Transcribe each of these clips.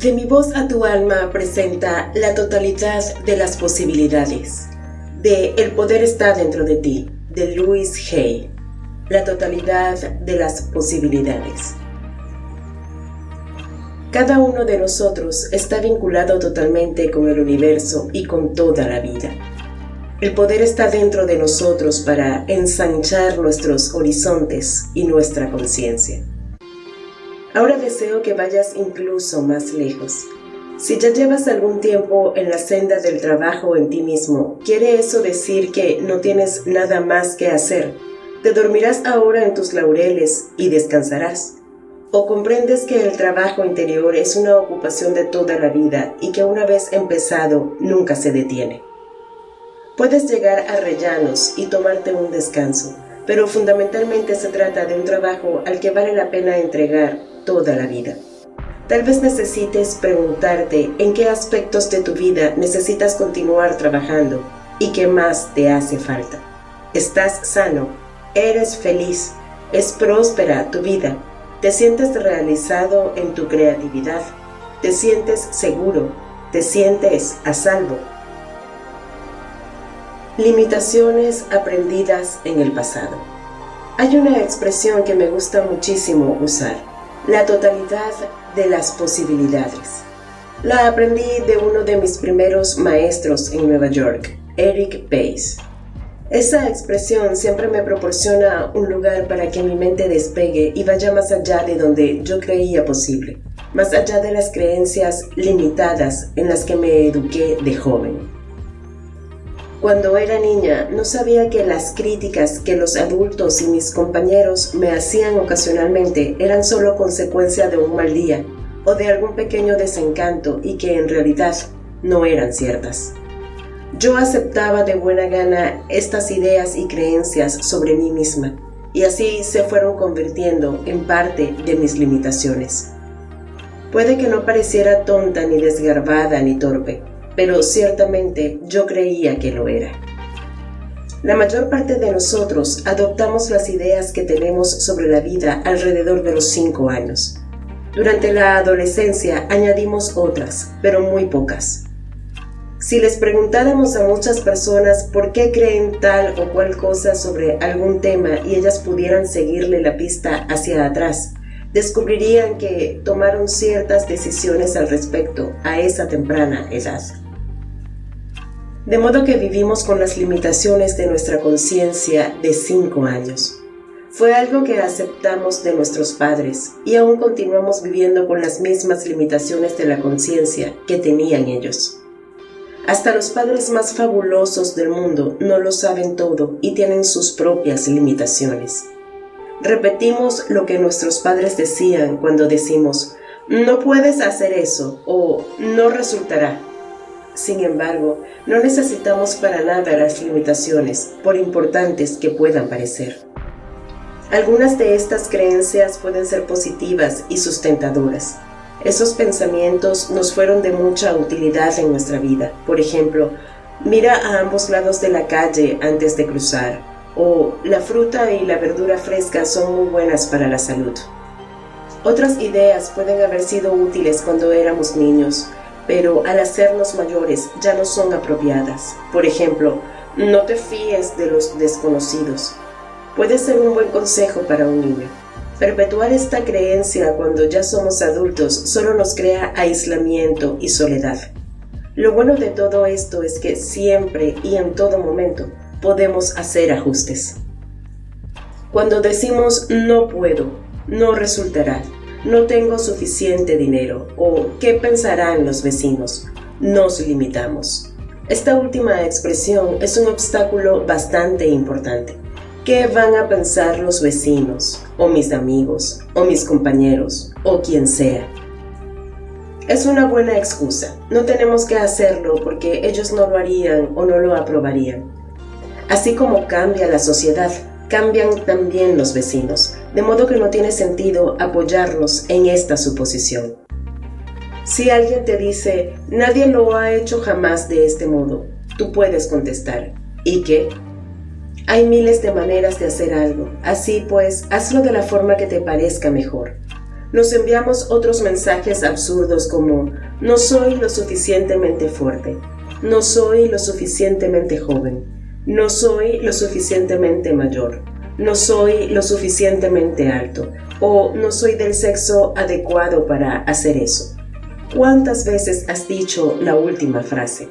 De mi voz a tu alma presenta la totalidad de las posibilidades de El Poder Está Dentro de Ti, de Louise Hay. La totalidad de las posibilidades. Cada uno de nosotros está vinculado totalmente con el universo y con toda la vida. El poder está dentro de nosotros para ensanchar nuestros horizontes y nuestra conciencia. Ahora deseo que vayas incluso más lejos. Si ya llevas algún tiempo en la senda del trabajo en ti mismo, ¿quiere eso decir que no tienes nada más que hacer? ¿Te dormirás ahora en tus laureles y descansarás? ¿O comprendes que el trabajo interior es una ocupación de toda la vida y que una vez empezado nunca se detiene? Puedes llegar a rellanos y tomarte un descanso, pero fundamentalmente se trata de un trabajo al que vale la pena entregar toda la vida. Tal vez necesites preguntarte en qué aspectos de tu vida necesitas continuar trabajando y qué más te hace falta. ¿Estás sano? ¿Eres feliz? ¿Es próspera tu vida? ¿Te sientes realizado en tu creatividad? ¿Te sientes seguro? ¿Te sientes a salvo? Limitaciones aprendidas en el pasado. Hay una expresión que me gusta muchísimo usar: la totalidad de las posibilidades. La aprendí de uno de mis primeros maestros en Nueva York, Eric Pace. Esa expresión siempre me proporciona un lugar para que mi mente despegue y vaya más allá de donde yo creía posible, más allá de las creencias limitadas en las que me eduqué de joven. Cuando era niña, no sabía que las críticas que los adultos y mis compañeros me hacían ocasionalmente eran solo consecuencia de un mal día o de algún pequeño desencanto y que en realidad no eran ciertas. Yo aceptaba de buena gana estas ideas y creencias sobre mí misma, y así se fueron convirtiendo en parte de mis limitaciones. Puede que no pareciera tonta, ni desgarbada, ni torpe, pero ciertamente yo creía que lo era. La mayor parte de nosotros adoptamos las ideas que tenemos sobre la vida alrededor de los 5 años. Durante la adolescencia añadimos otras, pero muy pocas. Si les preguntáramos a muchas personas por qué creen tal o cual cosa sobre algún tema y ellas pudieran seguirle la pista hacia atrás, descubrirían que tomaron ciertas decisiones al respecto a esa temprana edad. De modo que vivimos con las limitaciones de nuestra conciencia de 5 años. Fue algo que aceptamos de nuestros padres y aún continuamos viviendo con las mismas limitaciones de la conciencia que tenían ellos. Hasta los padres más fabulosos del mundo no lo saben todo y tienen sus propias limitaciones. Repetimos lo que nuestros padres decían cuando decimos, no puedes hacer eso o no resultará. Sin embargo, no necesitamos para nada las limitaciones, por importantes que puedan parecer. Algunas de estas creencias pueden ser positivas y sustentadoras. Esos pensamientos nos fueron de mucha utilidad en nuestra vida. Por ejemplo, mira a ambos lados de la calle antes de cruzar, o la fruta y la verdura fresca son muy buenas para la salud. Otras ideas pueden haber sido útiles cuando éramos niños, pero al hacernos mayores ya no son apropiadas. Por ejemplo, no te fíes de los desconocidos. Puede ser un buen consejo para un niño. Perpetuar esta creencia cuando ya somos adultos solo nos crea aislamiento y soledad. Lo bueno de todo esto es que siempre y en todo momento podemos hacer ajustes. Cuando decimos no puedo, no resultará, no tengo suficiente dinero o qué pensarán los vecinos, nos limitamos. Esta última expresión es un obstáculo bastante importante. ¿Qué van a pensar los vecinos, o mis amigos, o mis compañeros, o quien sea? Es una buena excusa. No tenemos que hacerlo porque ellos no lo harían o no lo aprobarían. Así como cambia la sociedad, cambian también los vecinos, de modo que no tiene sentido apoyarnos en esta suposición. Si alguien te dice, nadie lo ha hecho jamás de este modo, tú puedes contestar, ¿y qué? Hay miles de maneras de hacer algo, así pues, hazlo de la forma que te parezca mejor. nos enviamos otros mensajes absurdos como «no soy lo suficientemente fuerte», «no soy lo suficientemente joven», «no soy lo suficientemente mayor», «no soy lo suficientemente alto» o «no soy del sexo adecuado para hacer eso». ¿Cuántas veces has dicho la última frase?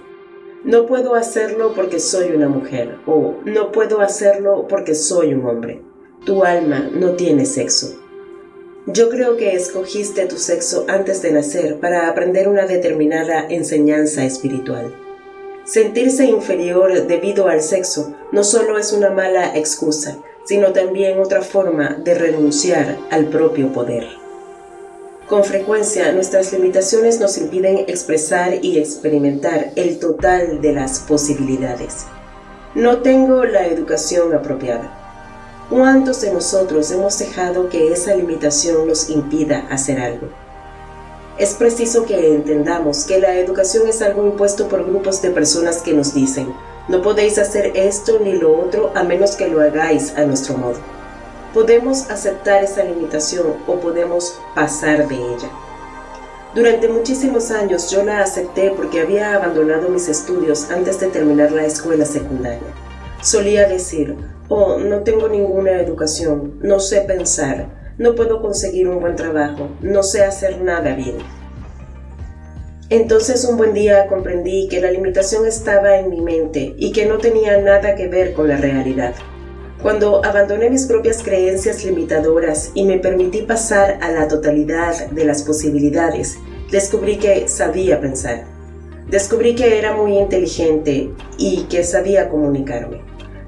No puedo hacerlo porque soy una mujer, o no puedo hacerlo porque soy un hombre. Tu alma no tiene sexo. Yo creo que escogiste tu sexo antes de nacer para aprender una determinada enseñanza espiritual. Sentirse inferior debido al sexo no solo es una mala excusa, sino también otra forma de renunciar al propio poder. Con frecuencia, nuestras limitaciones nos impiden expresar y experimentar el total de las posibilidades. No tengo la educación apropiada. ¿Cuántos de nosotros hemos dejado que esa limitación nos impida hacer algo? Es preciso que entendamos que la educación es algo impuesto por grupos de personas que nos dicen, no podéis hacer esto ni lo otro a menos que lo hagáis a nuestro modo. Podemos aceptar esa limitación o podemos pasar de ella. Durante muchísimos años yo la acepté porque había abandonado mis estudios antes de terminar la escuela secundaria. Solía decir, oh, no tengo ninguna educación, no sé pensar, no puedo conseguir un buen trabajo, no sé hacer nada bien. Entonces un buen día comprendí que la limitación estaba en mi mente y que no tenía nada que ver con la realidad. Cuando abandoné mis propias creencias limitadoras y me permití pasar a la totalidad de las posibilidades, descubrí que sabía pensar. Descubrí que era muy inteligente y que sabía comunicarme.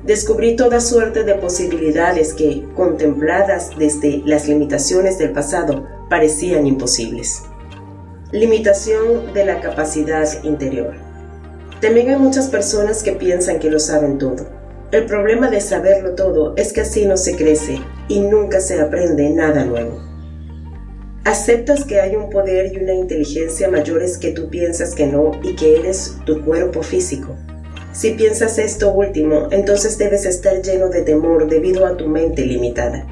Descubrí toda suerte de posibilidades que, contempladas desde las limitaciones del pasado, parecían imposibles. Limitación de la capacidad interior. También hay muchas personas que piensan que lo saben todo. El problema de saberlo todo es que así no se crece y nunca se aprende nada nuevo. ¿Aceptas que hay un poder y una inteligencia mayores que tú piensas que no y que eres tu cuerpo físico? Si piensas esto último, entonces debes estar lleno de temor debido a tu mente limitada.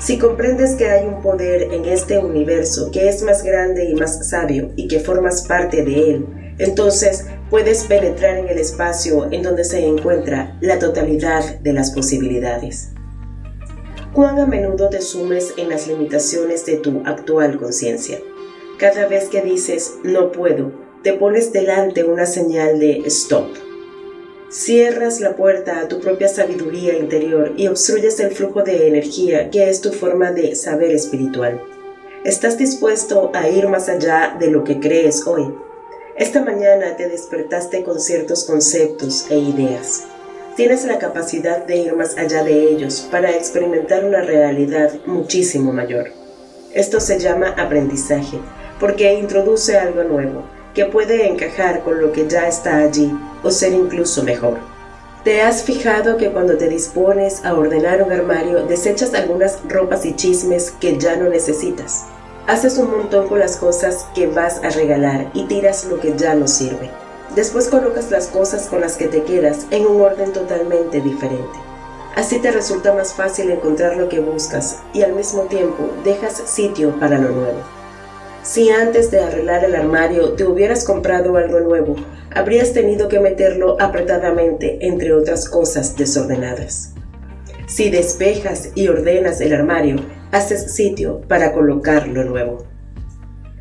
Si comprendes que hay un poder en este universo que es más grande y más sabio y que formas parte de él, entonces puedes penetrar en el espacio en donde se encuentra la totalidad de las posibilidades. ¿Cuán a menudo te sumes en las limitaciones de tu actual conciencia? Cada vez que dices no puedo, te pones delante una señal de stop. Cierras la puerta a tu propia sabiduría interior y obstruyes el flujo de energía que es tu forma de saber espiritual. ¿Estás dispuesto a ir más allá de lo que crees hoy? Esta mañana te despertaste con ciertos conceptos e ideas. Tienes la capacidad de ir más allá de ellos para experimentar una realidad muchísimo mayor. Esto se llama aprendizaje, porque introduce algo nuevo, que puede encajar con lo que ya está allí o ser incluso mejor. ¿Te has fijado que cuando te dispones a ordenar un armario, desechas algunas ropas y chismes que ya no necesitas? Haces un montón con las cosas que vas a regalar y tiras lo que ya no sirve. Después colocas las cosas con las que te quedas en un orden totalmente diferente. Así te resulta más fácil encontrar lo que buscas y al mismo tiempo dejas sitio para lo nuevo. Si antes de arreglar el armario te hubieras comprado algo nuevo, habrías tenido que meterlo apretadamente entre otras cosas desordenadas. Si despejas y ordenas el armario, haces sitio para colocar lo nuevo.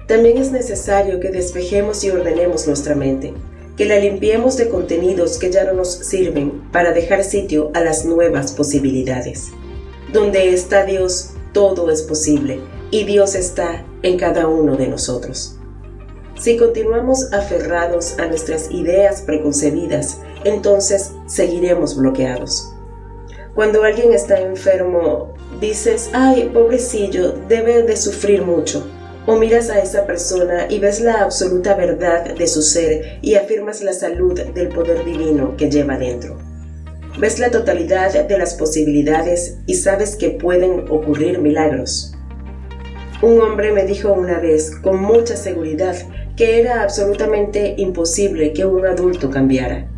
También es necesario que despejemos y ordenemos nuestra mente, que la limpiemos de contenidos que ya no nos sirven para dejar sitio a las nuevas posibilidades. Donde está Dios, todo es posible, y Dios está en cada uno de nosotros. Si continuamos aferrados a nuestras ideas preconcebidas, entonces seguiremos bloqueados. Cuando alguien está enfermo, dices, ay, pobrecillo, debe de sufrir mucho. O miras a esa persona y ves la absoluta verdad de su ser y afirmas la salud del poder divino que lleva dentro. Ves la totalidad de las posibilidades y sabes que pueden ocurrir milagros. Un hombre me dijo una vez con mucha seguridad que era absolutamente imposible que un adulto cambiara.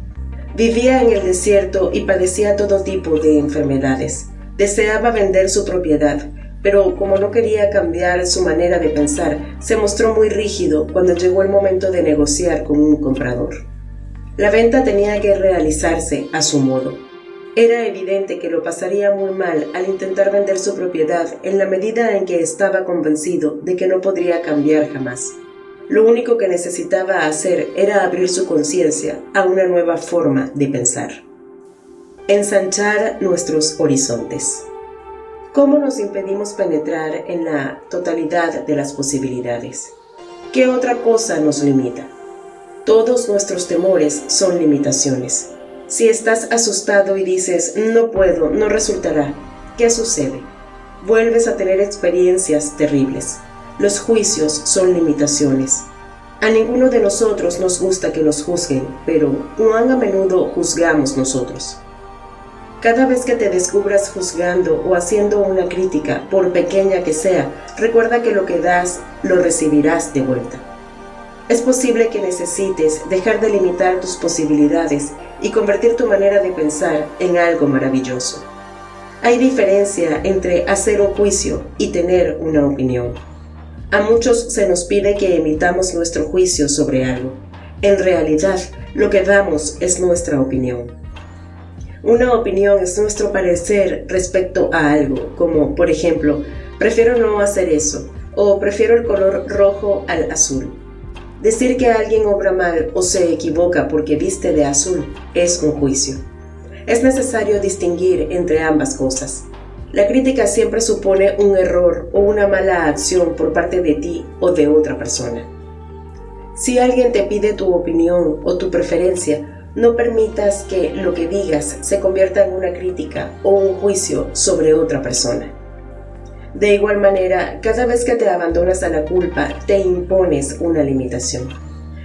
Vivía en el desierto y padecía todo tipo de enfermedades. Deseaba vender su propiedad, pero como no quería cambiar su manera de pensar, se mostró muy rígido cuando llegó el momento de negociar con un comprador. La venta tenía que realizarse a su modo. Era evidente que lo pasaría muy mal al intentar vender su propiedad en la medida en que estaba convencido de que no podría cambiar jamás. Lo único que necesitaba hacer era abrir su conciencia a una nueva forma de pensar. Ensanchar nuestros horizontes. ¿Cómo nos impedimos penetrar en la totalidad de las posibilidades? ¿Qué otra cosa nos limita? Todos nuestros temores son limitaciones. Si estás asustado y dices, no puedo, no resultará, ¿qué sucede? Vuelves a tener experiencias terribles. Los juicios son limitaciones. A ninguno de nosotros nos gusta que nos juzguen, pero cuán a menudo juzgamos nosotros. Cada vez que te descubras juzgando o haciendo una crítica, por pequeña que sea, recuerda que lo que das, lo recibirás de vuelta. Es posible que necesites dejar de limitar tus posibilidades y convertir tu manera de pensar en algo maravilloso. Hay diferencia entre hacer un juicio y tener una opinión. A muchos se nos pide que emitamos nuestro juicio sobre algo. En realidad, lo que damos es nuestra opinión. Una opinión es nuestro parecer respecto a algo, como por ejemplo, prefiero no hacer eso, o prefiero el color rojo al azul. Decir que alguien obra mal o se equivoca porque viste de azul es un juicio. Es necesario distinguir entre ambas cosas. La crítica siempre supone un error o una mala acción por parte de ti o de otra persona. Si alguien te pide tu opinión o tu preferencia, no permitas que lo que digas se convierta en una crítica o un juicio sobre otra persona. De igual manera, cada vez que te abandonas a la culpa, te impones una limitación.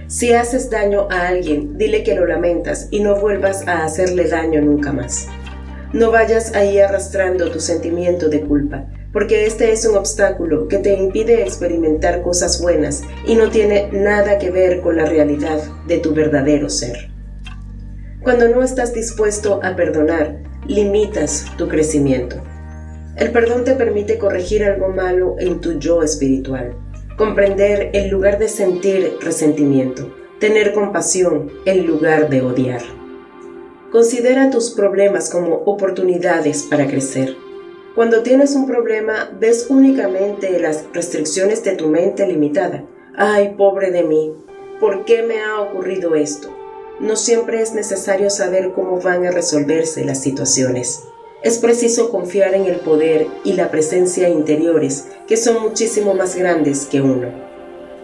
Si haces daño a alguien, dile que lo lamentas y no vuelvas a hacerle daño nunca más. No vayas ahí arrastrando tu sentimiento de culpa, porque este es un obstáculo que te impide experimentar cosas buenas y no tiene nada que ver con la realidad de tu verdadero ser. Cuando no estás dispuesto a perdonar, limitas tu crecimiento. El perdón te permite corregir algo malo en tu yo espiritual, comprender en lugar de sentir resentimiento, tener compasión en lugar de odiar. Considera tus problemas como oportunidades para crecer. Cuando tienes un problema, ves únicamente las restricciones de tu mente limitada. ¡Ay, pobre de mí! ¿Por qué me ha ocurrido esto? No siempre es necesario saber cómo van a resolverse las situaciones. Es preciso confiar en el poder y la presencia interiores, que son muchísimo más grandes que uno.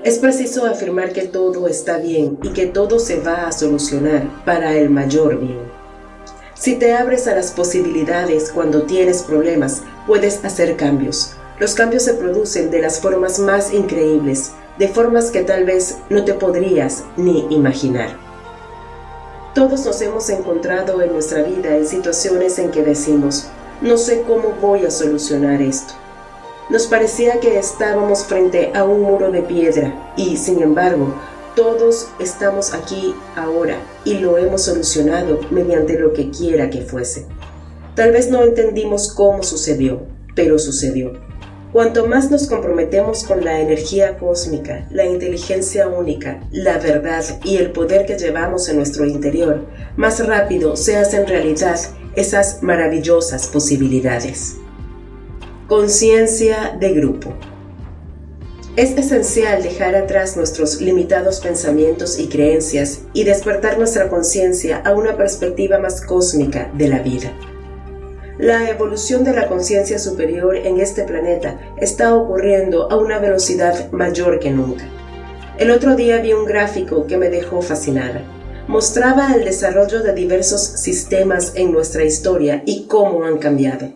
Es preciso afirmar que todo está bien y que todo se va a solucionar para el mayor bien. Si te abres a las posibilidades cuando tienes problemas, puedes hacer cambios. Los cambios se producen de las formas más increíbles, de formas que tal vez no te podrías ni imaginar. Todos nos hemos encontrado en nuestra vida en situaciones en que decimos, no sé cómo voy a solucionar esto. Nos parecía que estábamos frente a un muro de piedra y, sin embargo, todos estamos aquí ahora y lo hemos solucionado mediante lo que quiera que fuese. Tal vez no entendimos cómo sucedió, pero sucedió. Cuanto más nos comprometemos con la energía cósmica, la inteligencia única, la verdad y el poder que llevamos en nuestro interior, más rápido se hacen realidad esas maravillosas posibilidades. Conciencia de grupo. Es esencial dejar atrás nuestros limitados pensamientos y creencias y despertar nuestra conciencia a una perspectiva más cósmica de la vida. La evolución de la conciencia superior en este planeta está ocurriendo a una velocidad mayor que nunca. El otro día vi un gráfico que me dejó fascinada. Mostraba el desarrollo de diversos sistemas en nuestra historia y cómo han cambiado.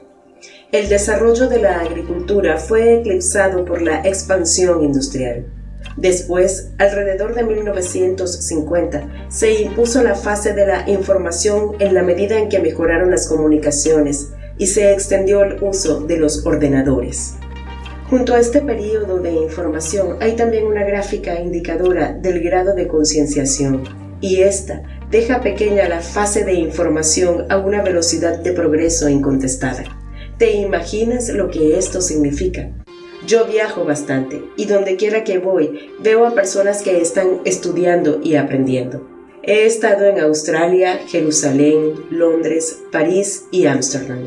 El desarrollo de la agricultura fue eclipsado por la expansión industrial. Después, alrededor de 1950, se impuso la fase de la información en la medida en que mejoraron las comunicaciones y se extendió el uso de los ordenadores. Junto a este periodo de información hay también una gráfica indicadora del grado de concienciación, y esta deja pequeña la fase de información a una velocidad de progreso incontestada. ¿Te imaginas lo que esto significa? Yo viajo bastante y donde quiera que voy veo a personas que están estudiando y aprendiendo. He estado en Australia, Jerusalén, Londres, París y Ámsterdam.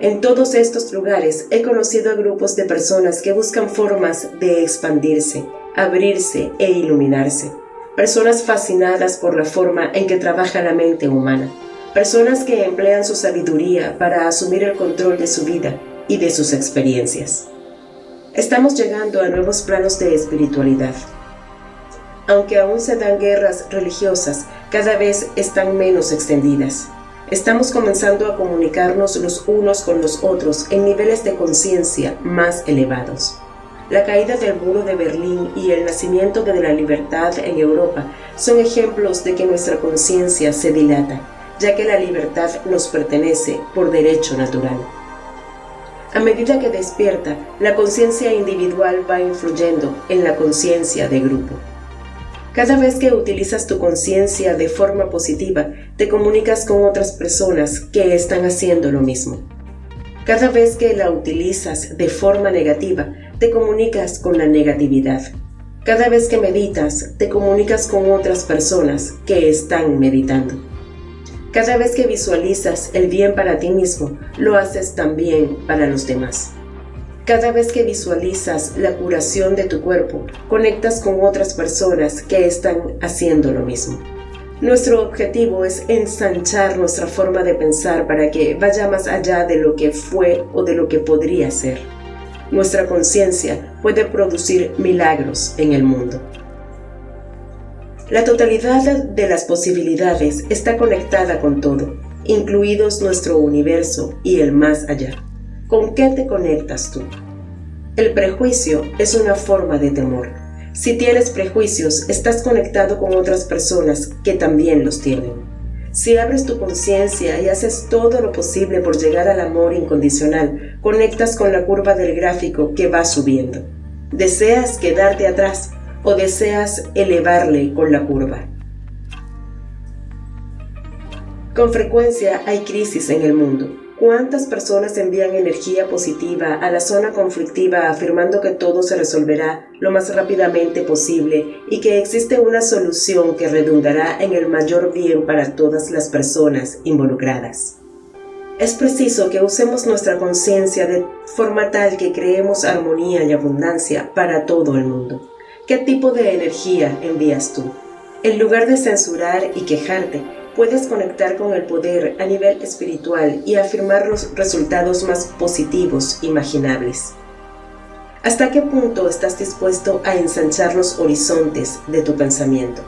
En todos estos lugares he conocido a grupos de personas que buscan formas de expandirse, abrirse e iluminarse. Personas fascinadas por la forma en que trabaja la mente humana. Personas que emplean su sabiduría para asumir el control de su vida y de sus experiencias. Estamos llegando a nuevos planos de espiritualidad. Aunque aún se dan guerras religiosas, cada vez están menos extendidas. Estamos comenzando a comunicarnos los unos con los otros en niveles de conciencia más elevados. La caída del muro de Berlín y el nacimiento de la libertad en Europa son ejemplos de que nuestra conciencia se dilata, ya que la libertad nos pertenece por derecho natural. A medida que despierta, la conciencia individual va influyendo en la conciencia de grupo. Cada vez que utilizas tu conciencia de forma positiva, te comunicas con otras personas que están haciendo lo mismo. Cada vez que la utilizas de forma negativa, te comunicas con la negatividad. Cada vez que meditas, te comunicas con otras personas que están meditando. Cada vez que visualizas el bien para ti mismo, lo haces también para los demás. Cada vez que visualizas la curación de tu cuerpo, conectas con otras personas que están haciendo lo mismo. Nuestro objetivo es ensanchar nuestra forma de pensar para que vaya más allá de lo que fue o de lo que podría ser. Nuestra conciencia puede producir milagros en el mundo. La totalidad de las posibilidades está conectada con todo, incluidos nuestro universo y el más allá. ¿Con qué te conectas tú? El prejuicio es una forma de temor. Si tienes prejuicios, estás conectado con otras personas que también los tienen. Si abres tu conciencia y haces todo lo posible por llegar al amor incondicional, conectas con la curva del gráfico que va subiendo. ¿Deseas quedarte atrás o deseas elevarle con la curva? Con frecuencia hay crisis en el mundo. ¿Cuántas personas envían energía positiva a la zona conflictiva afirmando que todo se resolverá lo más rápidamente posible y que existe una solución que redundará en el mayor bien para todas las personas involucradas? Es preciso que usemos nuestra conciencia de forma tal que creemos armonía y abundancia para todo el mundo. ¿Qué tipo de energía envías tú? En lugar de censurar y quejarte, puedes conectar con el poder a nivel espiritual y afirmar los resultados más positivos imaginables. ¿Hasta qué punto estás dispuesto a ensanchar los horizontes de tu pensamiento?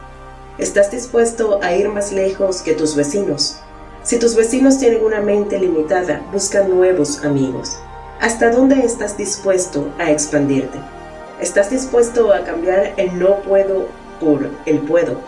¿Estás dispuesto a ir más lejos que tus vecinos? Si tus vecinos tienen una mente limitada, busca nuevos amigos. ¿Hasta dónde estás dispuesto a expandirte? ¿Estás dispuesto a cambiar el no puedo por el puedo?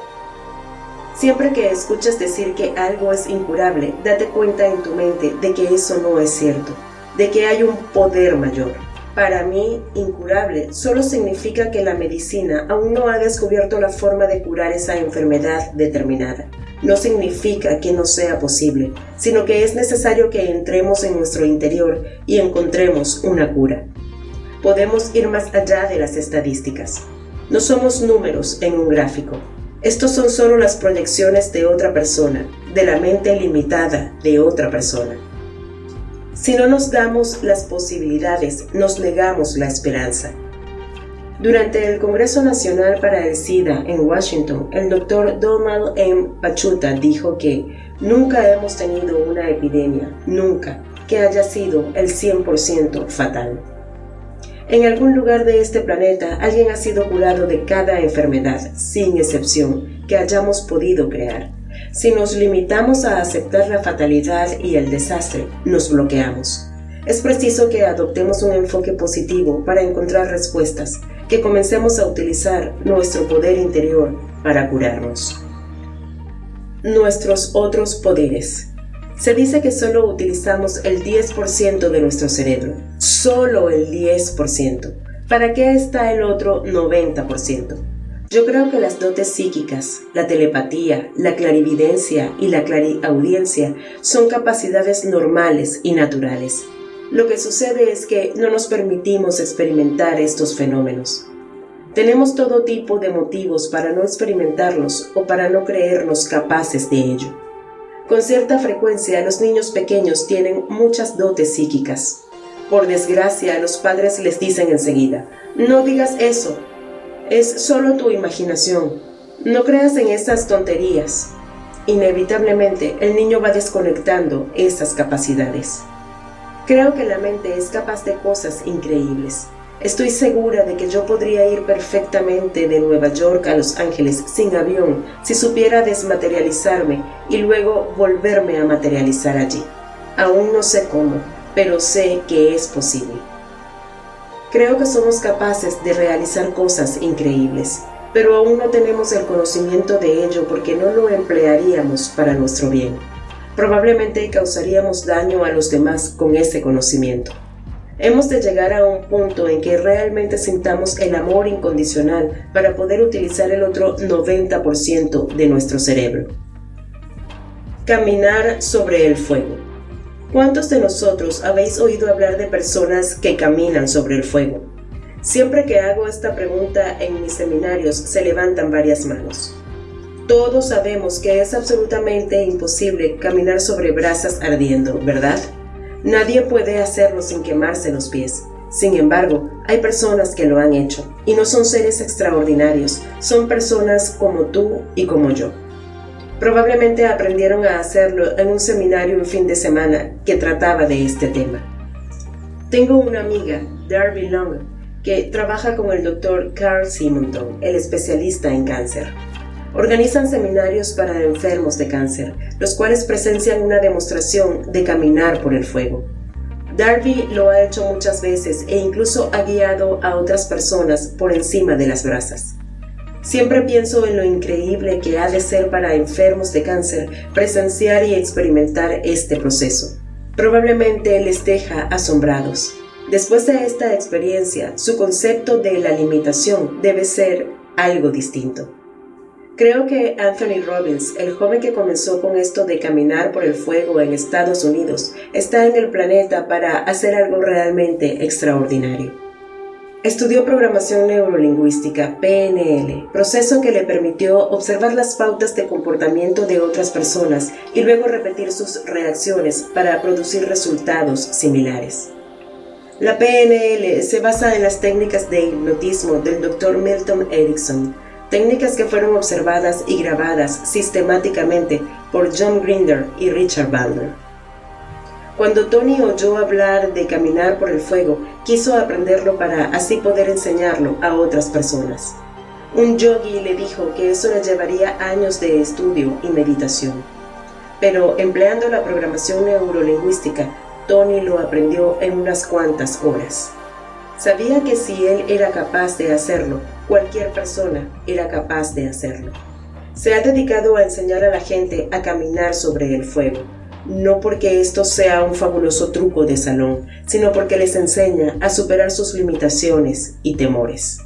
Siempre que escuchas decir que algo es incurable, date cuenta en tu mente de que eso no es cierto, de que hay un poder mayor. Para mí, incurable solo significa que la medicina aún no ha descubierto la forma de curar esa enfermedad determinada. No significa que no sea posible, sino que es necesario que entremos en nuestro interior y encontremos una cura. Podemos ir más allá de las estadísticas. No somos números en un gráfico. Estos son solo las proyecciones de otra persona, de la mente limitada de otra persona. Si no nos damos las posibilidades, nos negamos la esperanza. Durante el Congreso Nacional para el SIDA en Washington, el doctor Donald M. Pachuta dijo que nunca hemos tenido una epidemia, nunca, que haya sido el 100% fatal. En algún lugar de este planeta, alguien ha sido curado de cada enfermedad, sin excepción, que hayamos podido crear. Si nos limitamos a aceptar la fatalidad y el desastre, nos bloqueamos. Es preciso que adoptemos un enfoque positivo para encontrar respuestas, que comencemos a utilizar nuestro poder interior para curarnos. Nuestros otros poderes. Se dice que solo utilizamos el 10% de nuestro cerebro, solo el 10%. ¿Para qué está el otro 90%? Yo creo que las dotes psíquicas, la telepatía, la clarividencia y la clariaudiencia son capacidades normales y naturales. Lo que sucede es que no nos permitimos experimentar estos fenómenos. Tenemos todo tipo de motivos para no experimentarlos o para no creernos capaces de ello. Con cierta frecuencia, los niños pequeños tienen muchas dotes psíquicas. Por desgracia, los padres les dicen enseguida, no digas eso, es solo tu imaginación, no creas en esas tonterías. Inevitablemente, el niño va desconectando esas capacidades. Creo que la mente es capaz de cosas increíbles. Estoy segura de que yo podría ir perfectamente de Nueva York a Los Ángeles sin avión si supiera desmaterializarme y luego volverme a materializar allí. Aún no sé cómo, pero sé que es posible. Creo que somos capaces de realizar cosas increíbles, pero aún no tenemos el conocimiento de ello porque no lo emplearíamos para nuestro bien. Probablemente causaríamos daño a los demás con ese conocimiento. Hemos de llegar a un punto en que realmente sintamos el amor incondicional para poder utilizar el otro 90% de nuestro cerebro. Caminar sobre el fuego. ¿Cuántos de nosotros habéis oído hablar de personas que caminan sobre el fuego? Siempre que hago esta pregunta en mis seminarios se levantan varias manos. Todos sabemos que es absolutamente imposible caminar sobre brasas ardiendo, ¿verdad? Nadie puede hacerlo sin quemarse los pies. Sin embargo, hay personas que lo han hecho, y no son seres extraordinarios, son personas como tú y como yo. Probablemente aprendieron a hacerlo en un seminario un fin de semana que trataba de este tema. Tengo una amiga, Darby Long, que trabaja con el doctor Carl Simonton, el especialista en cáncer. Organizan seminarios para enfermos de cáncer, los cuales presencian una demostración de caminar por el fuego. Darby lo ha hecho muchas veces e incluso ha guiado a otras personas por encima de las brasas. Siempre pienso en lo increíble que ha de ser para enfermos de cáncer presenciar y experimentar este proceso. Probablemente les deja asombrados. Después de esta experiencia, su concepto de la limitación debe ser algo distinto. Creo que Anthony Robbins, el joven que comenzó con esto de caminar por el fuego en Estados Unidos, está en el planeta para hacer algo realmente extraordinario. Estudió programación neurolingüística, PNL, proceso que le permitió observar las pautas de comportamiento de otras personas y luego repetir sus reacciones para producir resultados similares. La PNL se basa en las técnicas de hipnotismo del Dr. Milton Erickson, técnicas que fueron observadas y grabadas sistemáticamente por John Grinder y Richard Bandler. Cuando Tony oyó hablar de caminar por el fuego, quiso aprenderlo para así poder enseñarlo a otras personas. Un yogui le dijo que eso le llevaría años de estudio y meditación. Pero empleando la programación neurolingüística, Tony lo aprendió en unas cuantas horas. Sabía que si él era capaz de hacerlo, cualquier persona era capaz de hacerlo. Se ha dedicado a enseñar a la gente a caminar sobre el fuego, no porque esto sea un fabuloso truco de salón, sino porque les enseña a superar sus limitaciones y temores.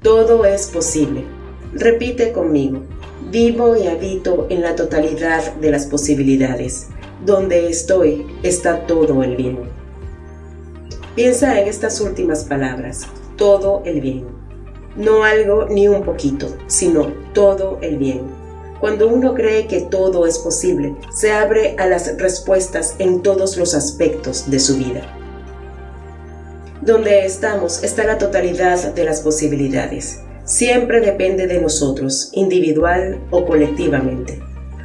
Todo es posible. Repite conmigo, vivo y habito en la totalidad de las posibilidades. Donde estoy está todo el bien. Piensa en estas últimas palabras, todo el bien. No algo ni un poquito, sino todo el bien. Cuando uno cree que todo es posible, se abre a las respuestas en todos los aspectos de su vida. Donde estamos está la totalidad de las posibilidades. Siempre depende de nosotros, individual o colectivamente.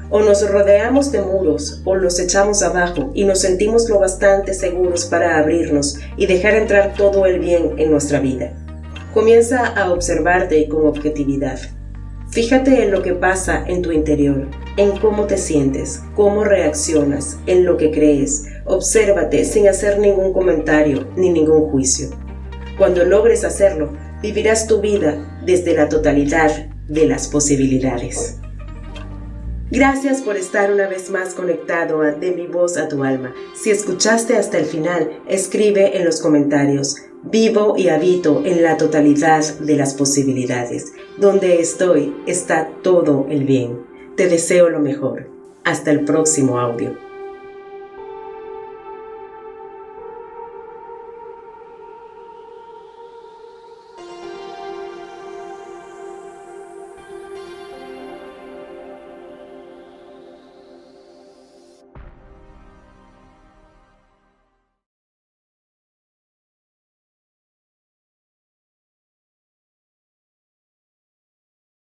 O nos rodeamos de muros o los echamos abajo y nos sentimos lo bastante seguros para abrirnos y dejar entrar todo el bien en nuestra vida. Comienza a observarte con objetividad. Fíjate en lo que pasa en tu interior, en cómo te sientes, cómo reaccionas, en lo que crees. Obsérvate sin hacer ningún comentario ni ningún juicio. Cuando logres hacerlo, vivirás tu vida desde la totalidad de las posibilidades. Gracias por estar una vez más conectado a De mi Voz a Tu Alma. Si escuchaste hasta el final, escribe en los comentarios: vivo y habito en la totalidad de las posibilidades. Donde estoy está todo el bien. Te deseo lo mejor. Hasta el próximo audio.